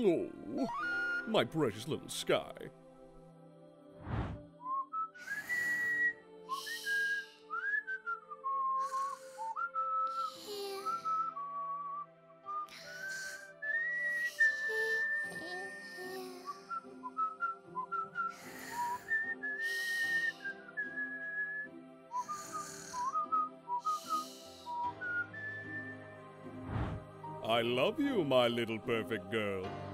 Oh, my precious little Sky. I love you, my little perfect girl.